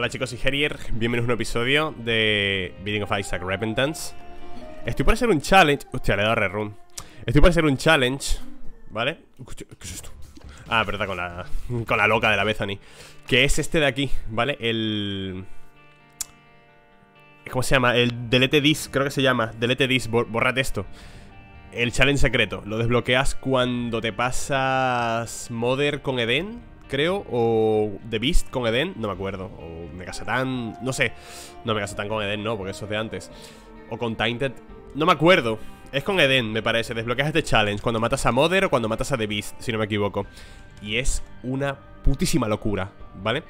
Hola chicos, soy Gerier, bienvenidos a un nuevo episodio de Binding of Isaac Repentance. Estoy por hacer un challenge. Hostia, le he dado rerun. Estoy por hacer un challenge, ¿vale? Hostia, ¿qué es esto? Ah, verdad, con la loca de la Bethany. Que es este de aquí, ¿vale? El... ¿cómo se llama? El Delete This, creo que se llama. Delete This, borrate esto. El challenge secreto. Lo desbloqueas cuando te pasas Mother con Eden, creo, o The Beast con Eden, no me acuerdo, o Mega Satan, no sé. No, Mega Satan con Eden no, porque eso es de antes. O con Tainted, no me acuerdo. Es con Eden, me parece. Desbloqueas este challenge cuando matas a Mother o cuando matas a The Beast, si no me equivoco. Y es una putísima locura, ¿vale?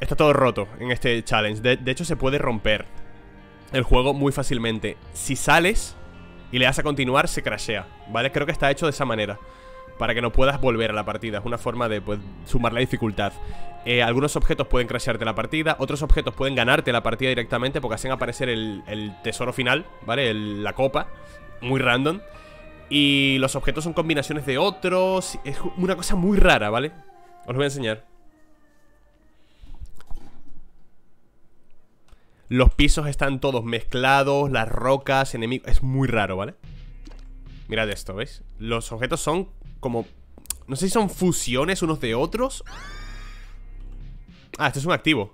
Está todo roto en este challenge. De hecho, se puede romper el juego muy fácilmente. Si sales y le das a continuar, se crashea, ¿vale? Creo que está hecho de esa manera, para que no puedas volver a la partida. Es una forma de, pues, sumar la dificultad. Algunos objetos pueden crashearte la partida, otros objetos pueden ganarte la partida directamente porque hacen aparecer el tesoro final, ¿vale? La copa, muy random. Y los objetos son combinaciones de otros. Es una cosa muy rara, ¿vale? Os lo voy a enseñar. Los pisos están todos mezclados, las rocas, enemigos... es muy raro, ¿vale? Mirad esto, ¿veis? Los objetos son... como... no sé si son fusiones unos de otros. Ah, este es un activo.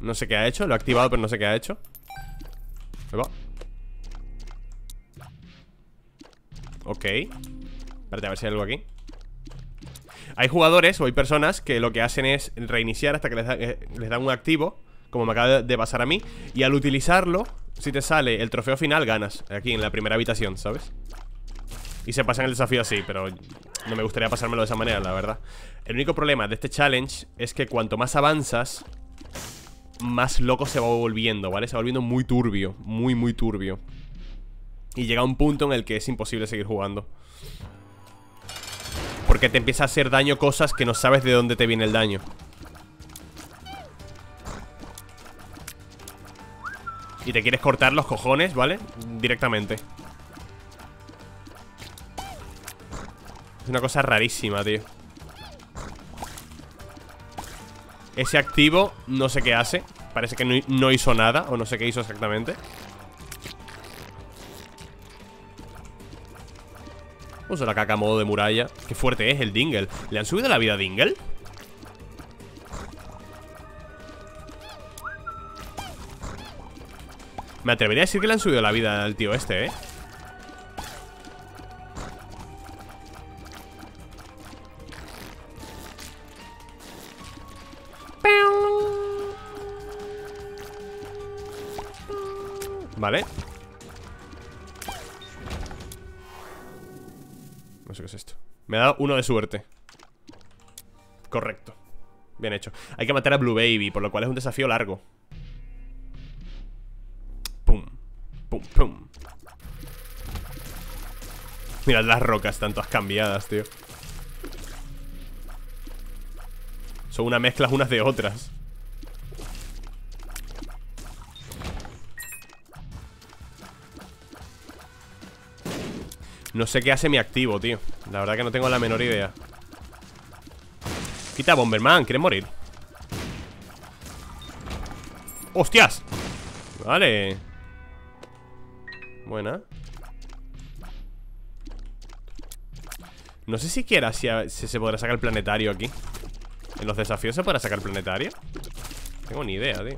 No sé qué ha hecho. Lo he activado, pero no sé qué ha hecho. Ahí va. Ok. Espérate, a ver si hay algo aquí. Hay jugadores o hay personas que lo que hacen es reiniciar hasta que les dan un activo, como me acaba de pasar a mí. Y al utilizarlo, si te sale el trofeo final, ganas. Aquí, en la primera habitación, ¿sabes? Y se pasan el desafío así, pero no me gustaría pasármelo de esa manera, la verdad. El único problema de este challenge es que cuanto más avanzas, más loco se va volviendo, ¿vale? Se va volviendo muy turbio, muy, muy turbio. Y llega un punto en el que es imposible seguir jugando, porque te empieza a hacer daño cosas que no sabes de dónde te viene el daño. Y te quieres cortar los cojones, ¿vale? Directamente. Es una cosa rarísima, tío. Ese activo, no sé qué hace. Parece que no hizo nada, o no sé qué hizo exactamente. Uso la caca a modo de muralla. Qué fuerte es el Dingle. ¿Le han subido la vida a Dingle? Me atrevería a decir que le han subido la vida al tío este, ¿eh? Vale. No sé qué es esto. Me ha dado uno de suerte. Correcto. Bien hecho. Hay que matar a Blue Baby, por lo cual es un desafío largo. Pum, pum, pum. Mirad las rocas, están todas cambiadas, tío. Son unas mezclas unas de otras. No sé qué hace mi activo, tío. La verdad que no tengo la menor idea. Quita, Bomberman, ¿quieres morir? ¡Hostias! Vale. Buena. No sé siquiera si se podrá sacar el planetario aquí. ¿En los desafíos se podrá sacar el planetario? No tengo ni idea, tío.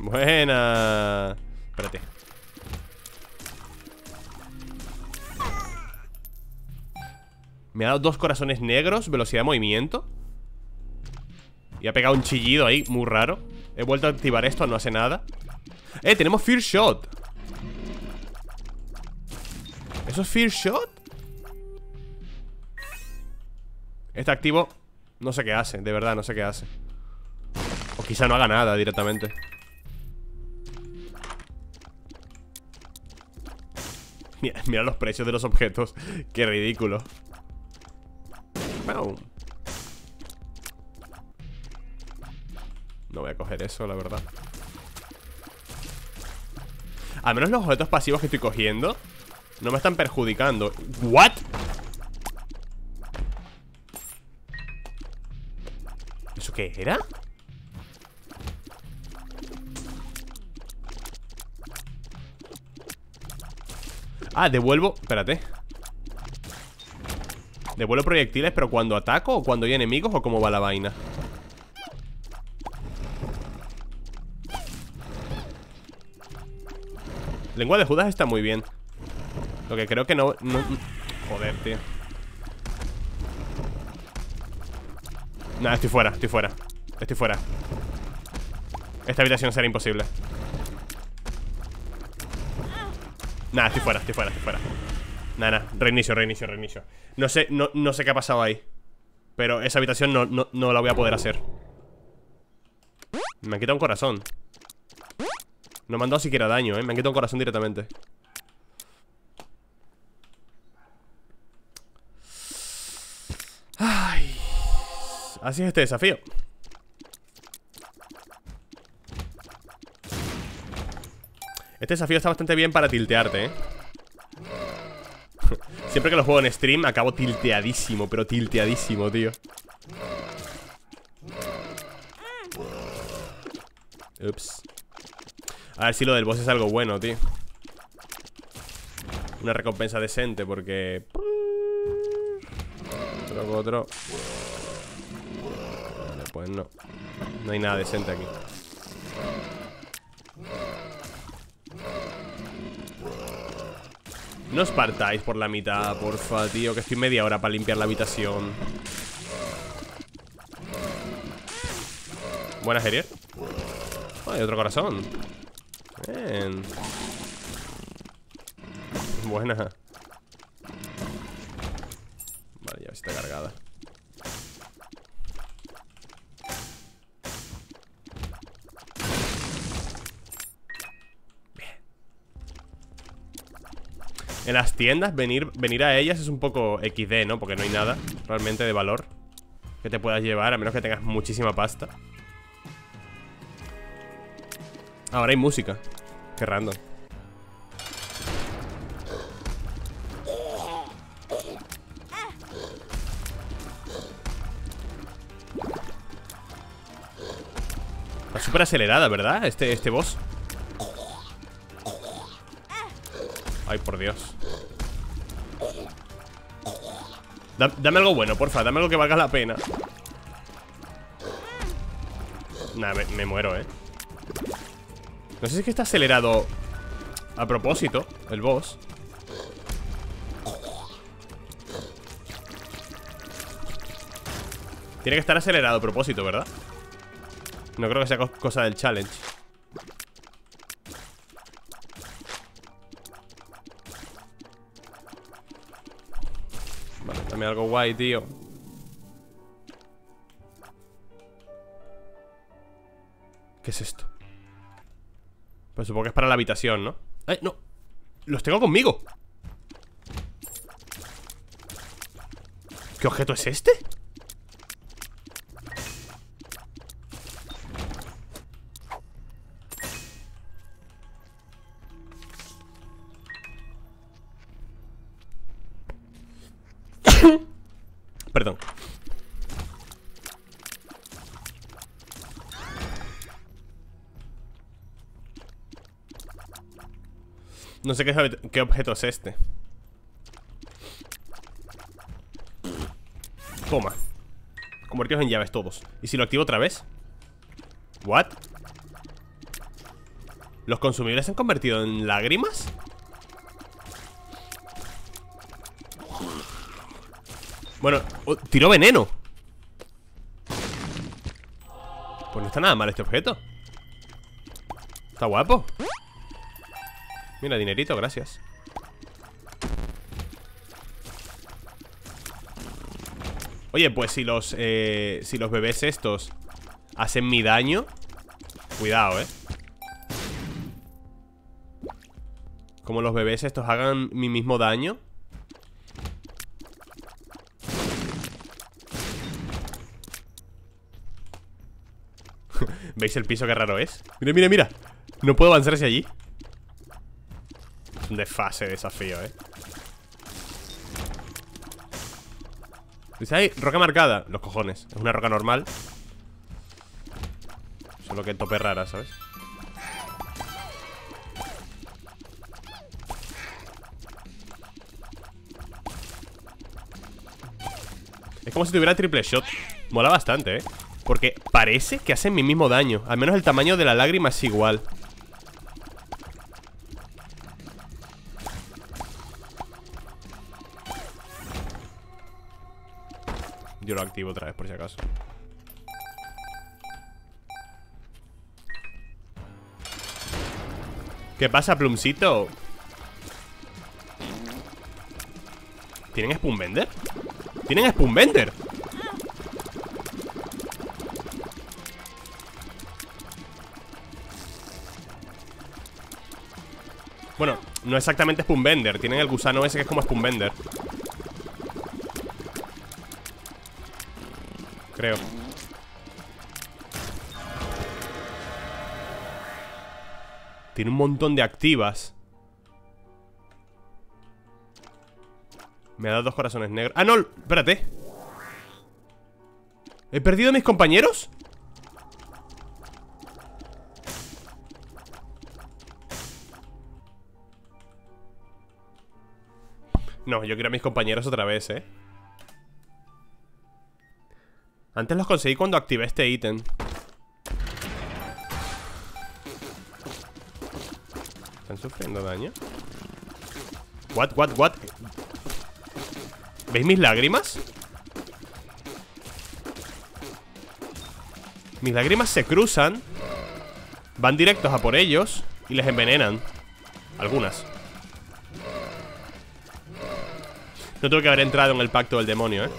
Buena. Espérate. Me ha dado dos corazones negros, velocidad de movimiento. Y ha pegado un chillido ahí, muy raro. He vuelto a activar esto, no hace nada. ¡Eh! Tenemos Fear Shot. ¿Eso es Fear Shot? Este activo, no sé qué hace, de verdad, no sé qué hace. O quizá no haga nada directamente. Mira, mira los precios de los objetos. Qué ridículo. Wow. No voy a coger eso, la verdad. Al menos los objetos pasivos que estoy cogiendo no me están perjudicando. ¿What? qué era? Ah, devuelvo... Espérate. Devuelvo proyectiles, pero cuando ataco o cuando hay enemigos o cómo va la vaina. Lengua de Judas está muy bien. Lo que creo que no... Joder, tío. Nada, estoy fuera. Esta habitación será imposible. Nada, estoy fuera. Nada, reinicio. No sé qué ha pasado ahí. Pero esa habitación no la voy a poder hacer. Me han quitado un corazón. No me han dado siquiera daño, me han quitado un corazón directamente. Ay, así es este desafío. Este desafío está bastante bien para tiltearte, Siempre que lo juego en stream acabo tilteadísimo, pero tilteadísimo, tío. Ups. A ver si lo del boss es algo bueno, tío. Una recompensa decente, porque... Otro. Vale, pues no. No hay nada decente aquí. No os partáis por la mitad, porfa, tío. Que estoy media hora para limpiar la habitación. Buenas, Gerier. Hay otro corazón. Bien. Buena. Vale, ya está cargada. Bien. En las tiendas venir a ellas es un poco XD, ¿no? Porque no hay nada realmente de valor que te puedas llevar, a menos que tengas muchísima pasta. Ahora hay música. Qué random. Está súper acelerada, ¿verdad? Este boss. Ay, por Dios. Dame algo bueno, porfa. Dame algo que valga la pena. Nah, me muero, No sé si es que está acelerado a propósito el boss. Tiene que estar acelerado a propósito, ¿verdad? No creo que sea cosa del challenge. Vale, dame algo guay, tío. ¿Qué es esto? Pues supongo que es para la habitación, ¿no? ¡Ay, no! ¡Los tengo conmigo! ¿Qué objeto es este? Perdón. No sé qué objeto es este. Toma. Convertidos en llaves todos. ¿Y si lo activo otra vez? ¿What? ¿Los consumibles se han convertido en lágrimas? Bueno, oh, tiró veneno. Pues no está nada mal este objeto. Está guapo. Mira, dinerito, gracias. Oye, pues si los bebés estos hacen mi daño, cuidado, como los bebés estos hagan mi mismo daño. ¿Veis el piso? Qué raro es. Mira. No puedo avanzar hacia allí. Un desfase de desafío, Dice, hay roca marcada. Los cojones, es una roca normal. Solo que tope rara, ¿sabes? Es como si tuviera triple shot. Mola bastante, ¿eh? Porque parece que hacen mi mismo daño. Al menos el tamaño de la lágrima es igual. Yo lo activo otra vez por si acaso. ¿Qué pasa, Plumcito? ¿Tienen Spoonbender? ¡Tienen Spoonbender! Bueno, no exactamente Spoonbender. Tienen el gusano ese que es como Spoonbender, creo. Tiene un montón de activas. Me ha dado 2 corazones negros. ¡Ah, no! Espérate. ¿He perdido a mis compañeros? No, yo quiero a mis compañeros otra vez, ¿eh? Antes los conseguí cuando activé este ítem. ¿Están sufriendo daño? What? ¿Veis mis lágrimas? Mis lágrimas se cruzan, van directos a por ellos y les envenenan. Algunas. No tengo que haber entrado en el pacto del demonio, ¿eh?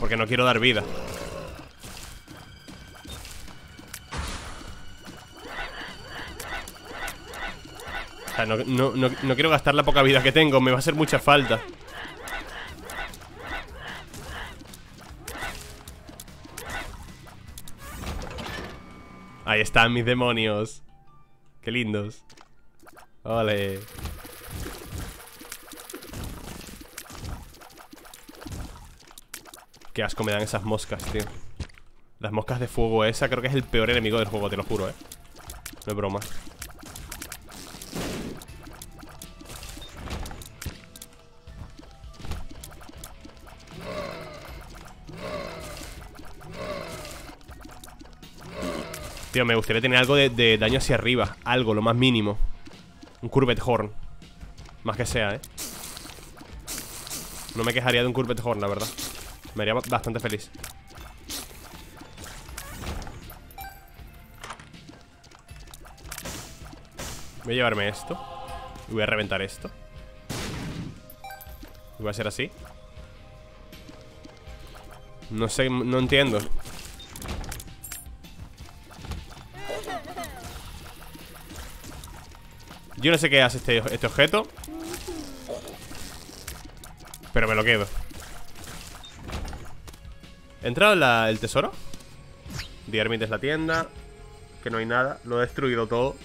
Porque no quiero dar vida. O sea, no quiero gastar la poca vida que tengo. Me va a hacer mucha falta. Ahí están mis demonios. Qué lindos. Ole. Qué asco me dan esas moscas, tío. Las moscas de fuego esa creo que es el peor enemigo del juego, te lo juro, eh. No es broma. Tío, me gustaría tener algo de daño hacia arriba. Algo, lo más mínimo. Un Curved Horn. Más que sea, eh. No me quejaría de un Curved Horn, la verdad. Me haría bastante feliz. Voy a llevarme esto. Y voy a reventar esto. Y voy a hacer así. No sé, no entiendo. Yo no sé qué hace este objeto, pero me lo quedo. ¿Entra el tesoro? The Hermit es la tienda. Que no hay nada. Lo he destruido todo.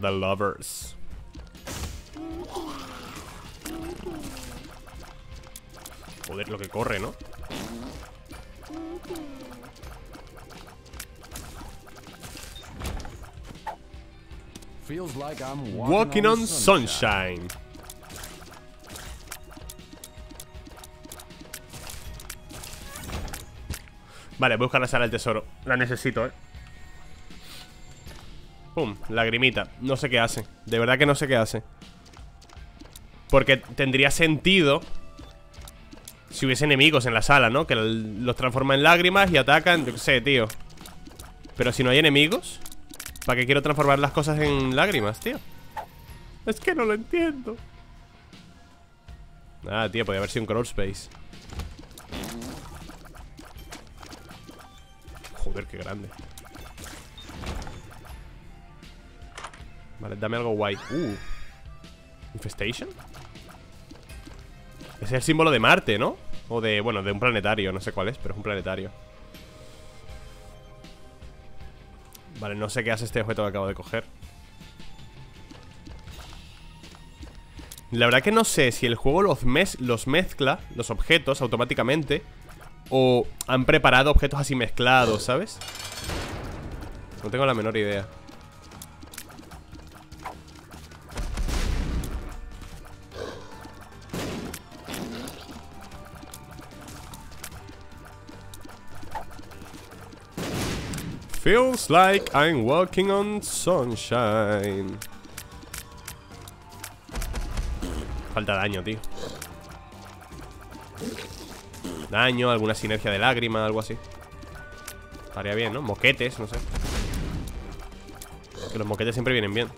The Lovers. Joder, lo que corre, ¿no? Feels like I'm walking on sunshine. Vale, voy a buscar la sala del tesoro. La necesito, eh. Pum, lagrimita. No sé qué hace. De verdad que no sé qué hace. Porque tendría sentido si hubiese enemigos en la sala, ¿no? Que los transforma en lágrimas y atacan. Yo qué sé, tío. Pero si no hay enemigos, ¿para qué quiero transformar las cosas en lágrimas, tío? Es que no lo entiendo. Ah, tío, podría haber sido un Crawl Space. Joder, qué grande. Vale, dame algo guay. Infestation. Ese es el símbolo de Marte, ¿no? O de, bueno, de un planetario. No sé cuál es, pero es un planetario. Vale, no sé qué hace este objeto que acabo de coger. La verdad que no sé si el juego los mezcla, los objetos, automáticamente, o han preparado objetos así mezclados, ¿sabes? No tengo la menor idea. Feels like I'm walking on sunshine. Falta daño, tío. Daño, alguna sinergia de lágrima, algo así. Estaría bien, ¿no? Moquetes, no sé. Que los moquetes siempre vienen bien.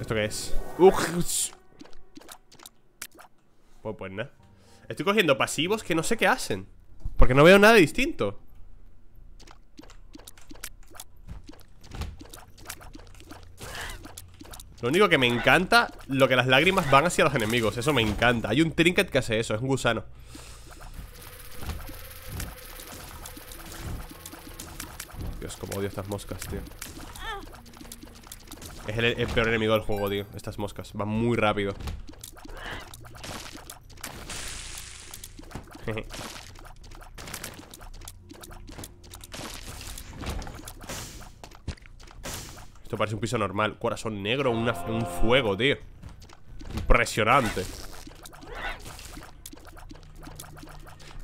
¿Esto qué es? Pues nada. Estoy cogiendo pasivos que no sé qué hacen, porque no veo nada distinto. Lo único que me encanta, lo que las lágrimas van hacia los enemigos. Eso me encanta. Hay un trinket que hace eso, es un gusano. Dios, cómo odio estas moscas, tío. Es el peor enemigo del juego, tío. Estas moscas van muy rápido. Esto parece un piso normal. Corazón negro, un fuego, tío. Impresionante.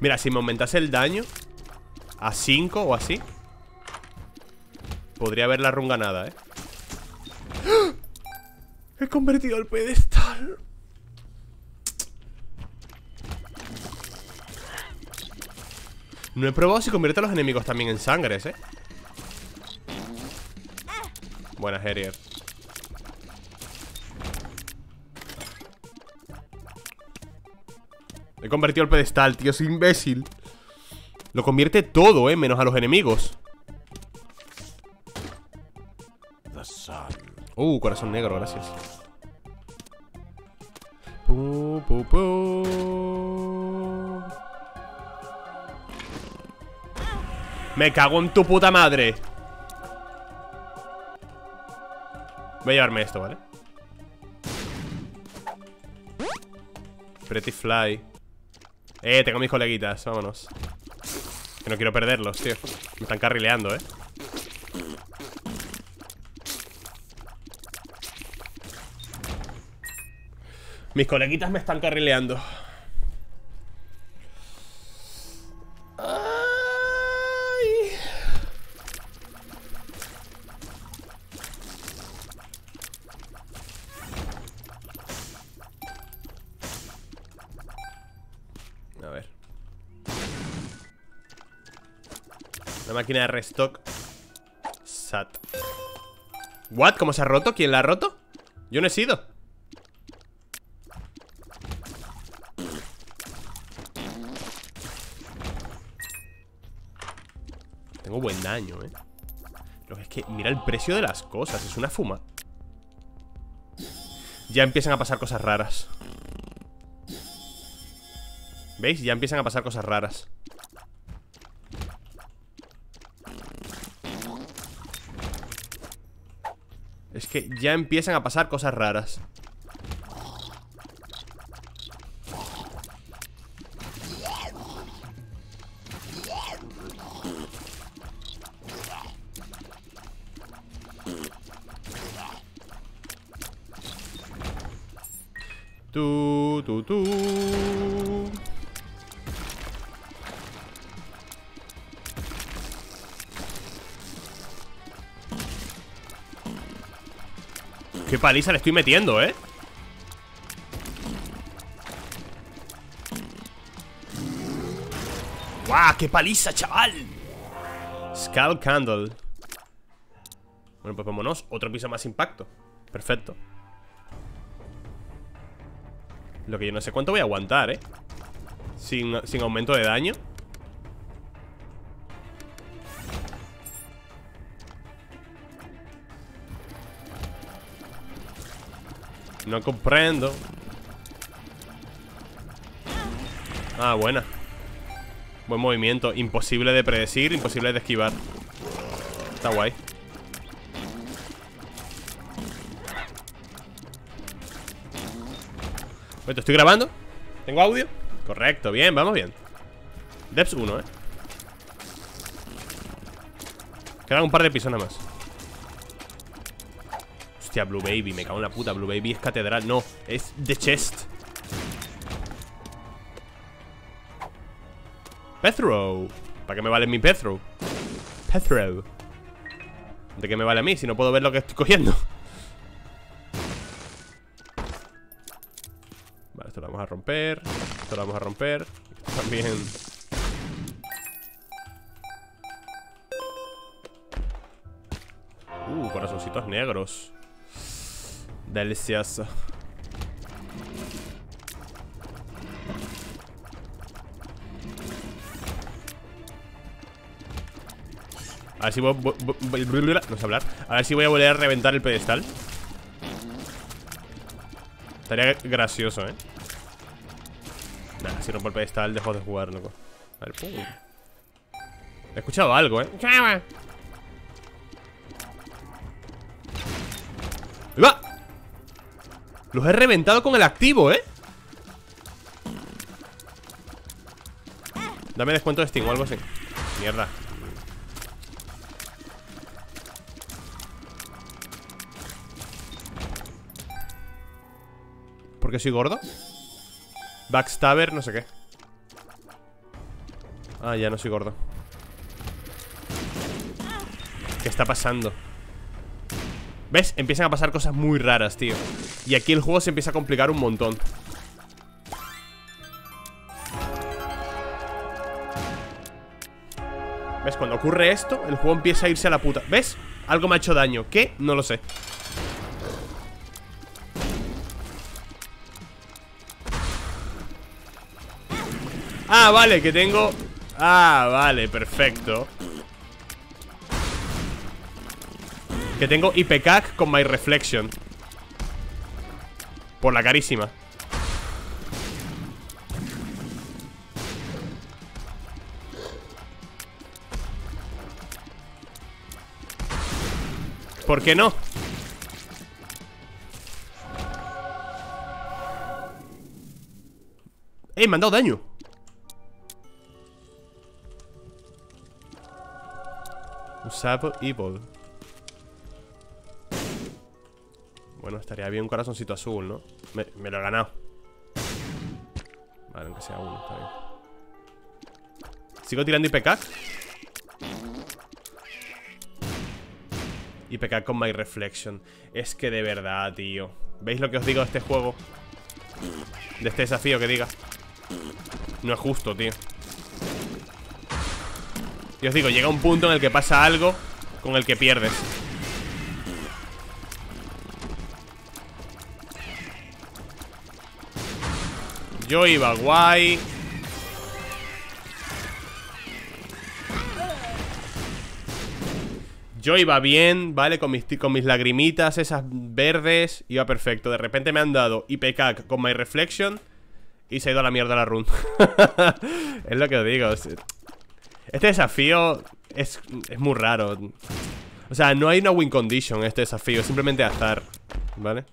Mira, si me aumentase el daño a 5 o así, podría haber la run ganada, ¿eh? He convertido al pedestal. No he probado si convierte a los enemigos también en sangres, ¿eh? Buenas, Gerier. He convertido al pedestal, tío, soy imbécil. Lo convierte todo, ¿eh? Menos a los enemigos. Corazón negro, gracias. Me cago en tu puta madre. Voy a llevarme esto, ¿vale? Pretty Fly. Tengo mis coleguitas, vámonos. Que no quiero perderlos, tío. Me están carrileando, ¿eh? Mis coleguitas me están carrileando. Ay. A ver. La máquina de restock. Sat. ¿What? ¿Cómo se ha roto? ¿Quién la ha roto? Yo no he sido. Buen daño, ¿eh? Pero es que mira el precio de las cosas. Es una fuma. Ya empiezan a pasar cosas raras. ¿Veis? Ya empiezan a pasar cosas raras. Es que ya empiezan a pasar cosas raras. Qué paliza le estoy metiendo, ¿eh? ¡Guau! ¡Qué paliza, chaval! Skull Candle. Bueno, pues vámonos. Otro piso más impacto. Perfecto. Lo que yo no sé cuánto voy a aguantar, ¿eh? Sin aumento de daño. No comprendo. Ah, buena. Buen movimiento. Imposible de predecir, imposible de esquivar. Está guay. Bueno, estoy grabando. ¿Tengo audio? Correcto, bien, vamos bien. Depths 1, Quedan un par de pisos nada más. Hostia, Blue Baby, me cago en la puta. Blue Baby es catedral, no, es The Chest. Pethro. ¿Para qué me vale mi Pethro? Pethro. ¿De qué me vale a mí si no puedo ver lo que estoy cogiendo? Vale, esto lo vamos a romper. Esto lo vamos a romper. Esto también. Corazoncitos negros. Delicioso. A ver si voy a... No sé hablar. A ver si voy a volver a reventar el pedestal. Estaría gracioso, Nah, si rompo el pedestal dejo de jugar, loco. A ver, pum. He escuchado algo, Chava. ¡Ahí va! Los he reventado con el activo, Dame descuento de Steam o algo así. Mierda. ¿Por qué soy gordo? Backstabber, no sé qué. Ah, ya no soy gordo. ¿Qué está pasando? ¿Ves? Empiezan a pasar cosas muy raras, tío. Y aquí el juego se empieza a complicar un montón. ¿Ves? Cuando ocurre esto, el juego empieza a irse a la puta. ¿Ves? Algo me ha hecho daño. ¿Qué? No lo sé. Ah, vale, que tengo... Ah, vale, perfecto. Que tengo Ipecac con My Reflection. Por la carísima. ¿Por qué no? ¡Ey! Me han dado daño. Usable Evil. Bueno, estaría bien un corazoncito azul, ¿no? Me lo he ganado. Vale, aunque sea uno, está bien. ¿Sigo tirando Ipecac? Ipecac con My Reflection. Es que de verdad, tío. ¿Veis lo que os digo de este juego? De este desafío que diga. No es justo, tío. Y os digo, llega un punto en el que pasa algo con el que pierdes. Yo iba guay. Yo iba bien, ¿vale? Con mis lagrimitas esas verdes. Iba perfecto. De repente me han dado Ipecac con My Reflection y se ha ido a la mierda la run. Es lo que os digo. Este desafío es muy raro. O sea, no hay una win condition en este desafío. Es simplemente azar, ¿vale?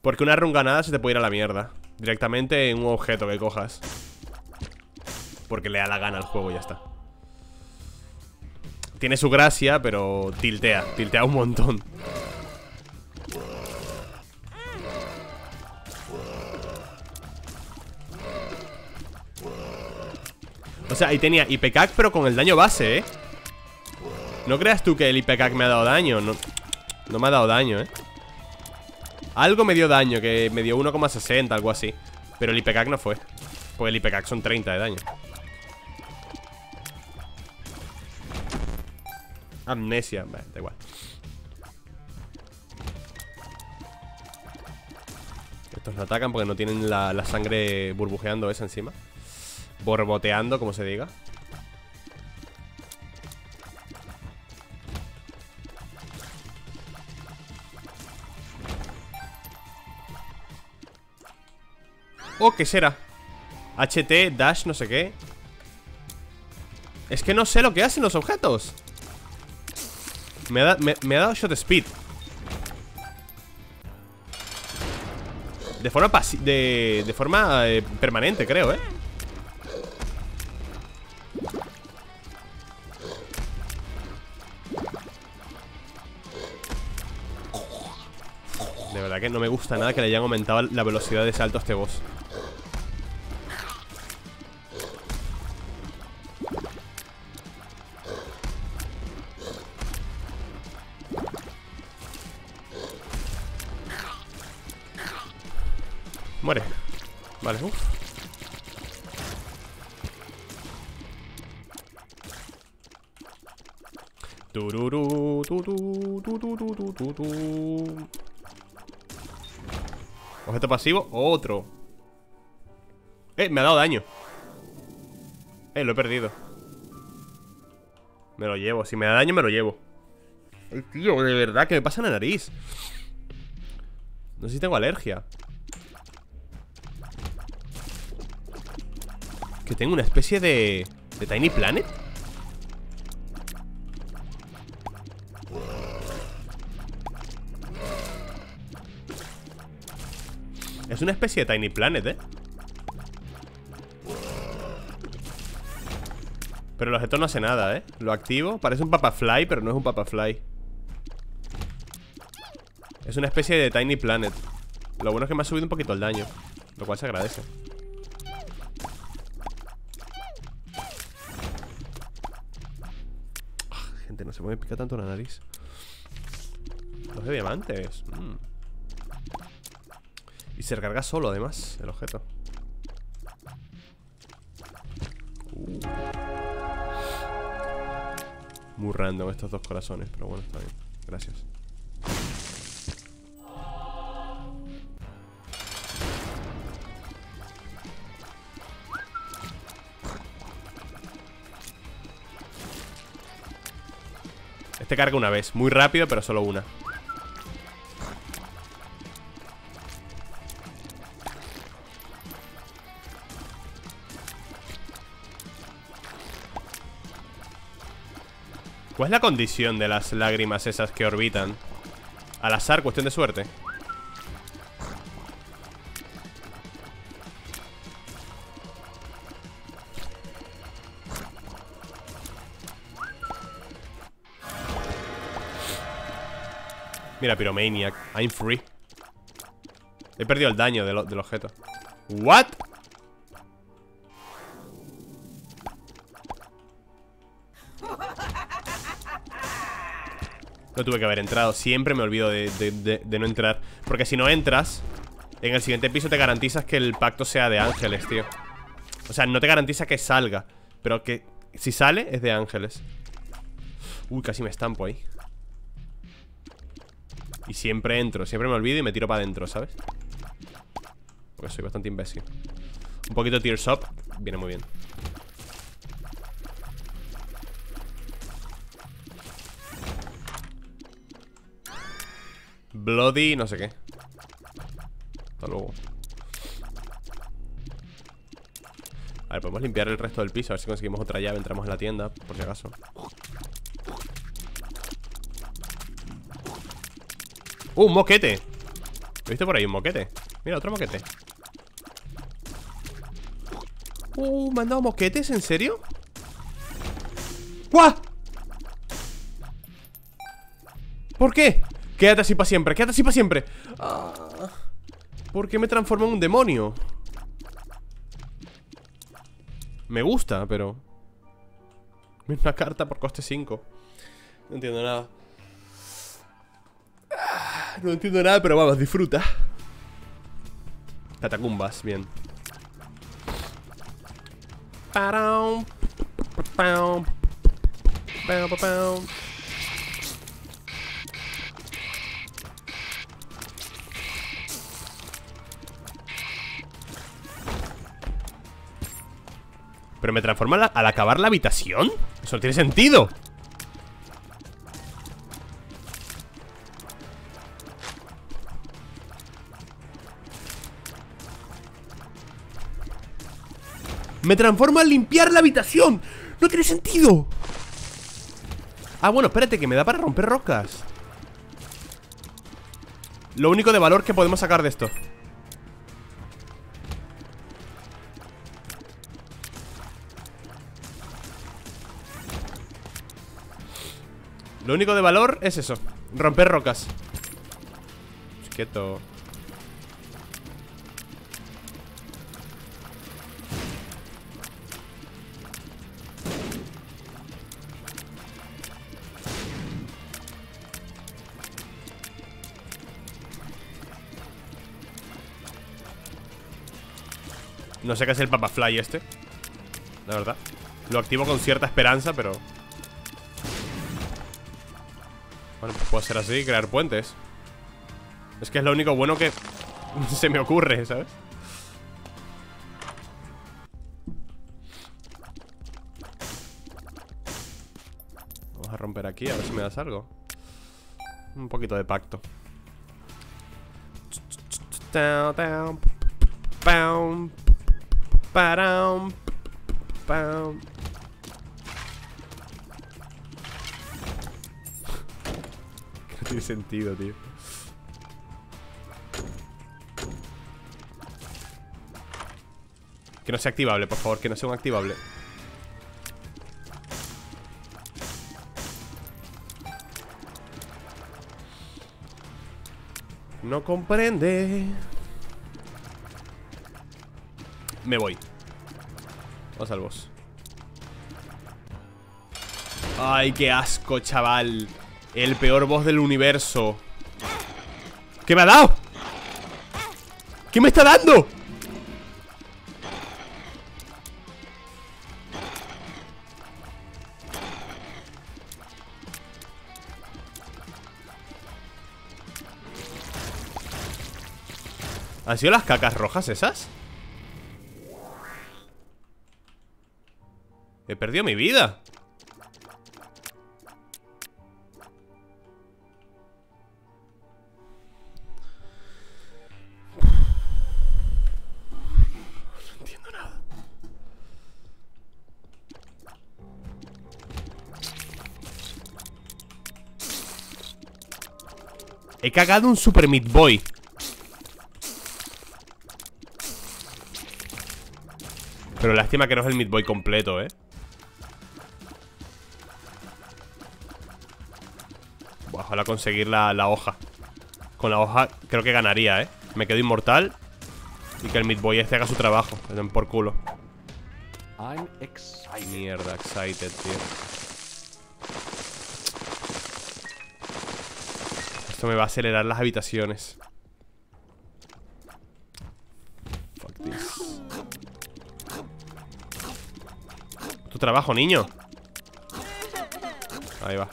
Porque una run ganada se te puede ir a la mierda directamente en un objeto que cojas porque le da la gana al juego y ya está. Tiene su gracia, pero tiltea un montón. O sea, ahí tenía Ipecac, pero con el daño base, No creas tú que el Ipecac me ha dado daño. No me ha dado daño, Algo me dio daño, que me dio 1,60, algo así. Pero el Ipecac no fue. Pues el Ipecac son 30 de daño. Amnesia, vale, da igual. Estos no atacan porque no tienen la sangre burbujeando esa encima. Borboteando, como se diga. Oh, ¿qué será? HT, dash, no sé qué. Es que no sé lo que hacen los objetos. Me ha dado shot speed. De forma permanente, creo, ¿eh? De verdad que no me gusta nada que le hayan aumentado la velocidad de salto a este boss. Muere. Vale, uff. Tururú, tutú, tutú, tutú, tutú. Objeto pasivo, otro. Me ha dado daño. Lo he perdido. Me lo llevo, si me da daño me lo llevo. Tío, de verdad que me pasa en la nariz. No sé si tengo alergia. Que tengo una especie de... ¿De Tiny Planet? Es una especie de Tiny Planet, ¿eh? Pero el objeto no hace nada, ¿eh? Lo activo, parece un Papa Fly, pero no es un Papa Fly. Es una especie de Tiny Planet. Lo bueno es que me ha subido un poquito el daño, lo cual se agradece. No se me pica tanto la nariz. 12 diamantes. Y se recarga solo, además, el objeto. Muy random estos dos corazones, pero bueno, está bien. Gracias. Este carga una vez, muy rápido, pero solo una. ¿Cuál es la condición de las lágrimas esas que orbitan? Al azar, cuestión de suerte. Mira, Pyromaniac, I'm free. He perdido el daño del objeto. ¿What? No tuve que haber entrado. Siempre me olvido de no entrar. Porque si no entras, en el siguiente piso te garantizas que el pacto sea de ángeles, tío. O sea, no te garantiza que salga, pero que si sale, es de ángeles. Uy, casi me estampo ahí. Y siempre entro, siempre me olvido y me tiro para adentro, ¿sabes? Porque soy bastante imbécil. Un poquito Tears Up, viene muy bien. Bloody, no sé qué. Hasta luego. A ver, podemos limpiar el resto del piso, a ver si conseguimos otra llave. Entramos en la tienda, por si acaso. ¡Un moquete! ¿He visto por ahí un moquete? Mira, otro moquete. ¿Me han dado moquetes? ¿En serio? ¡Guau! ¿Por qué? Quédate así para siempre, quédate así para siempre. ¿Por qué me transformo en un demonio? Me gusta, pero... Una carta por coste 5. No entiendo nada. No entiendo nada, pero vamos, disfruta. Catacumbas, bien. Pero me transforma al acabar la habitación. Eso no tiene sentido. Me transformo al limpiar la habitación. No tiene sentido. Ah, bueno, espérate, que me da para romper rocas. Lo único de valor que podemos sacar de esto. Lo único de valor es eso, romper rocas. Quieto. No sé qué es el Papa Fly este, la verdad. Lo activo con cierta esperanza, pero... Bueno, pues puedo hacer así, crear puentes. Es que es lo único bueno que se me ocurre, ¿sabes? Vamos a romper aquí, a ver si me das algo. Un poquito de pacto. No tiene sentido, tío. Que no sea activable, por favor, que no sea un activable. No comprende. Me voy. Vamos al boss. Ay, qué asco, chaval. El peor boss del universo. ¿Qué me ha dado? ¿Qué me está dando? ¿Han sido las cacas rojas esas? He perdido mi vida. He cagado un Super Meat Boy. Pero lástima que no es el Meat Boy completo, ¿eh? Bueno, ojalá conseguir la hoja. Con la hoja creo que ganaría, ¿eh? Me quedo inmortal. Y que el Meat Boy este haga su trabajo. Me den por culo. Mierda, excited, tío. Me va a acelerar las habitaciones. Fuck this. Tu trabajo, niño. Ahí va.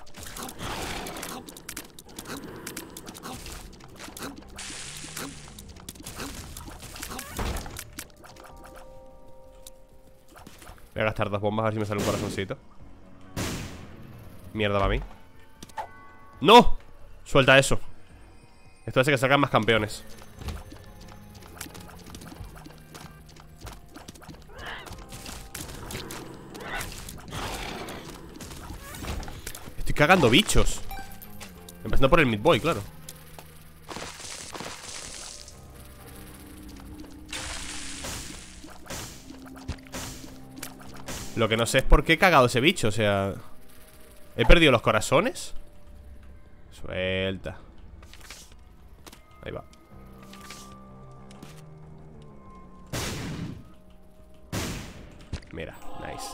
Voy a gastar 2 bombas a ver si me sale un corazoncito. Mierda para mí. ¡No! Suelta eso. Esto hace que salgan más campeones. Estoy cagando bichos. Empezando por el Meat Boy, claro. Lo que no sé es por qué he cagado ese bicho, o sea... ¿He perdido los corazones? Suelta. Ahí va. Mira, nice.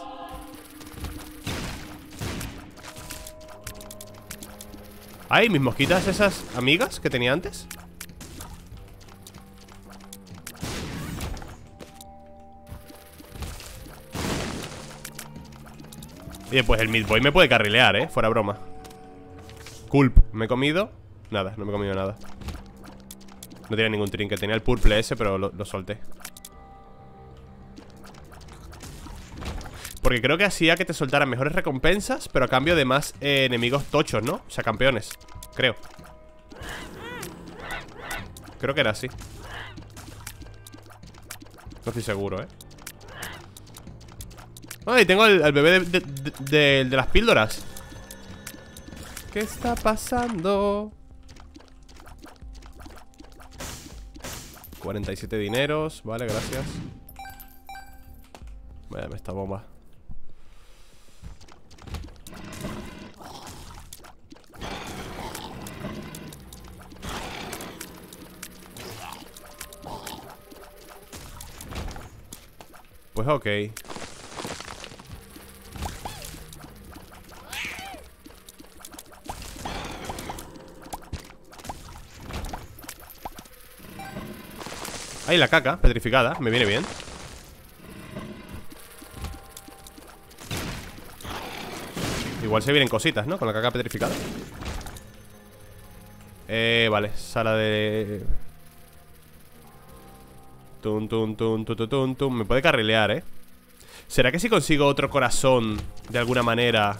Ay, mis mosquitas esas amigas que tenía antes. Oye, pues el Meat Boy me puede carrilear, fuera broma. Culp, ¿me he comido? Nada, no me he comido nada. No tenía ningún trinket, tenía el purple ese, pero lo solté. Porque creo que hacía que te soltaran mejores recompensas, pero a cambio de más enemigos tochos, ¿no? O sea, campeones, creo. Creo que era así. No estoy seguro, Ay, tengo al bebé de las píldoras. ¿Qué está pasando? 47 dineros, vale, gracias. Vaya, esta bomba. Pues ok. Ahí la caca, petrificada, me viene bien. Igual se vienen cositas, ¿no? Con la caca petrificada. Vale, sala de... Tum, tum, tum, tum, tum, tum, tum. Me puede carrilear, ¿eh? ¿Será que si consigo otro corazón, de alguna manera,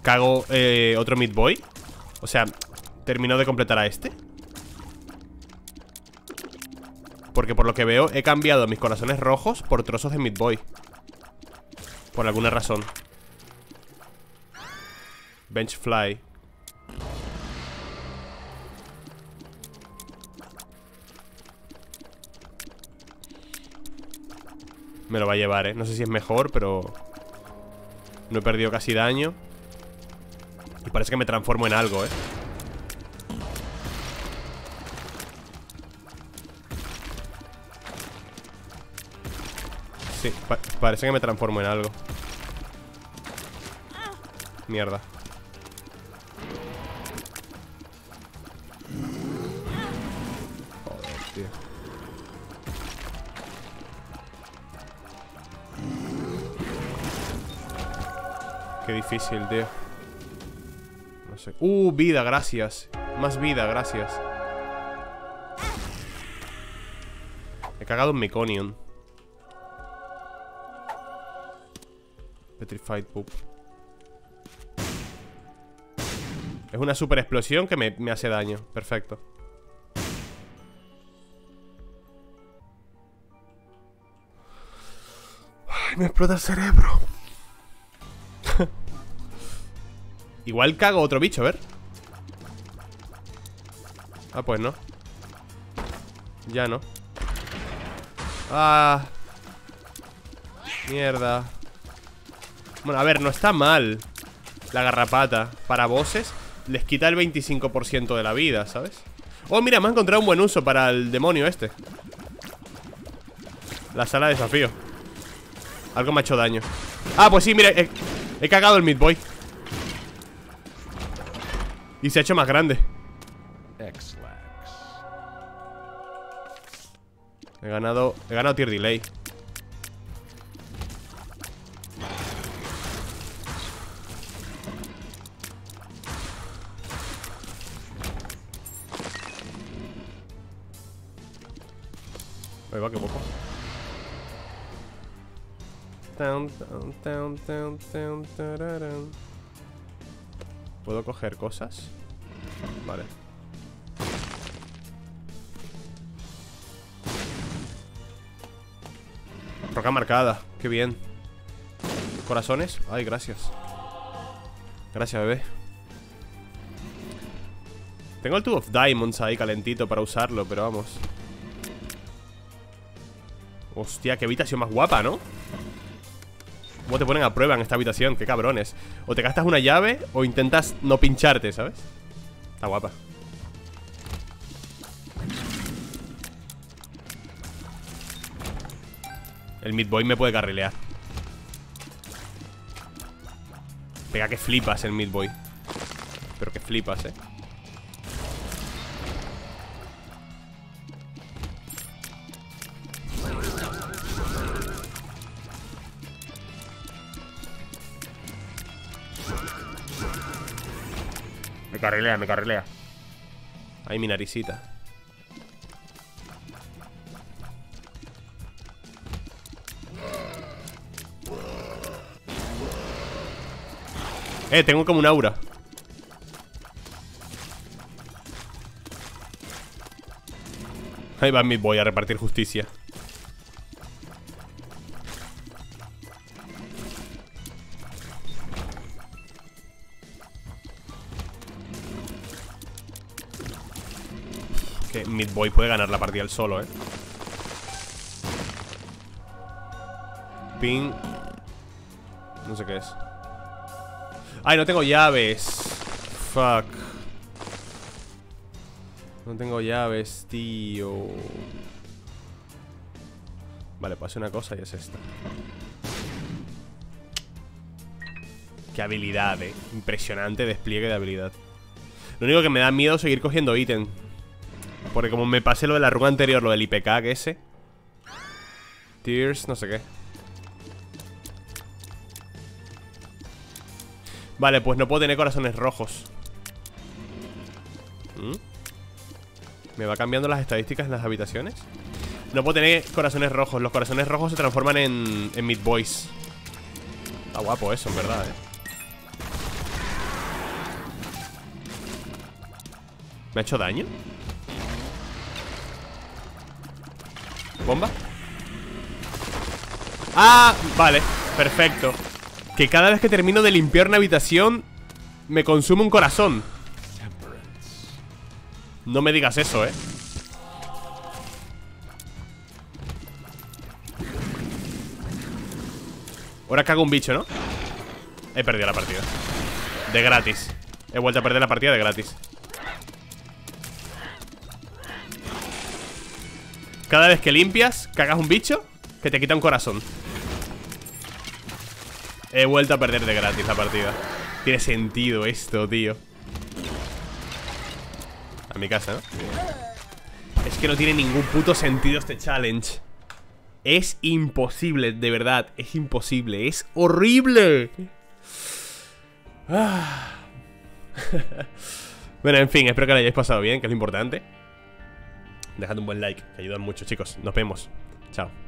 cago otro Meat Boy? O sea, ¿terminó de completar a este? Porque por lo que veo he cambiado mis corazones rojos por trozos de Meat Boy. Por alguna razón. Bench Fly. Me lo va a llevar, ¿eh? No sé si es mejor, pero... No he perdido casi daño. Y parece que me transformo en algo, ¿eh? Sí, parece que me transformo en algo. Mierda. Joder, tío. Qué difícil, tío. No sé. Vida, gracias. Más vida, gracias. He cagado en Meconium. Petrified Poop. Es una super explosión que me hace daño. Perfecto. Ay, me explota el cerebro. Igual cago otro bicho, a ver. Ah, pues no. Ya no. Ah. Mierda. Bueno, a ver, no está mal. La garrapata para bosses les quita el 25% de la vida, ¿sabes? Oh, mira, me ha encontrado un buen uso para el demonio este. La sala de desafío. Algo me ha hecho daño. Ah, pues sí, mira, he cagado el Meat Boy. Y se ha hecho más grande. He ganado tier delay. Ahí va, qué poco. ¿Puedo coger cosas? Vale. Roca marcada, qué bien. ¿Corazones? Ay, gracias. Gracias, bebé. Tengo el Tube of Diamonds ahí calentito para usarlo, pero vamos. Hostia, qué habitación más guapa, ¿no? ¿Cómo te ponen a prueba en esta habitación? Qué cabrones. O te gastas una llave o intentas no pincharte, ¿sabes? Está guapa. El Meat Boy me puede carrilear. Pega que flipas el Meat Boy. Pero que flipas, ¿eh? Me carrilea. Ahí mi naricita. Tengo como un aura. Ahí va mi boy a repartir justicia. que Meat Boy puede ganar la partida él solo, ¿eh? Ping. No sé qué es. Ay, no tengo llaves. Fuck. No tengo llaves, tío. Vale, pasé una cosa y es esta. Qué habilidad, eh. Impresionante despliegue de habilidad. Lo único que me da miedo es seguir cogiendo ítem, porque como me pasé lo de la runa anterior, lo del Ipecac ese. Tears, no sé qué. Vale, pues no puedo tener corazones rojos. ¿Me va cambiando las estadísticas en las habitaciones? No puedo tener corazones rojos. Los corazones rojos se transforman en Meat Boys. Está guapo eso, en verdad, eh. ¿Me ha hecho daño? ¿Bomba? ¡Ah! Vale, perfecto. Que cada vez que termino de limpiar una habitación me consume un corazón. No me digas eso, eh. Ahora cago un bicho, ¿no? He perdido la partida. De gratis. He vuelto a perder la partida de gratis. Cada vez que limpias, cagas un bicho que te quita un corazón. He vuelto a perder de gratis la partida. Tiene sentido esto, tío. A mi casa, ¿no? Es que no tiene ningún puto sentido este challenge. Es imposible, de verdad. Es imposible, es horrible. Bueno, en fin, espero que lo hayáis pasado bien, que es lo importante. Dejad un buen like, que ayudan mucho, chicos. Nos vemos, chao.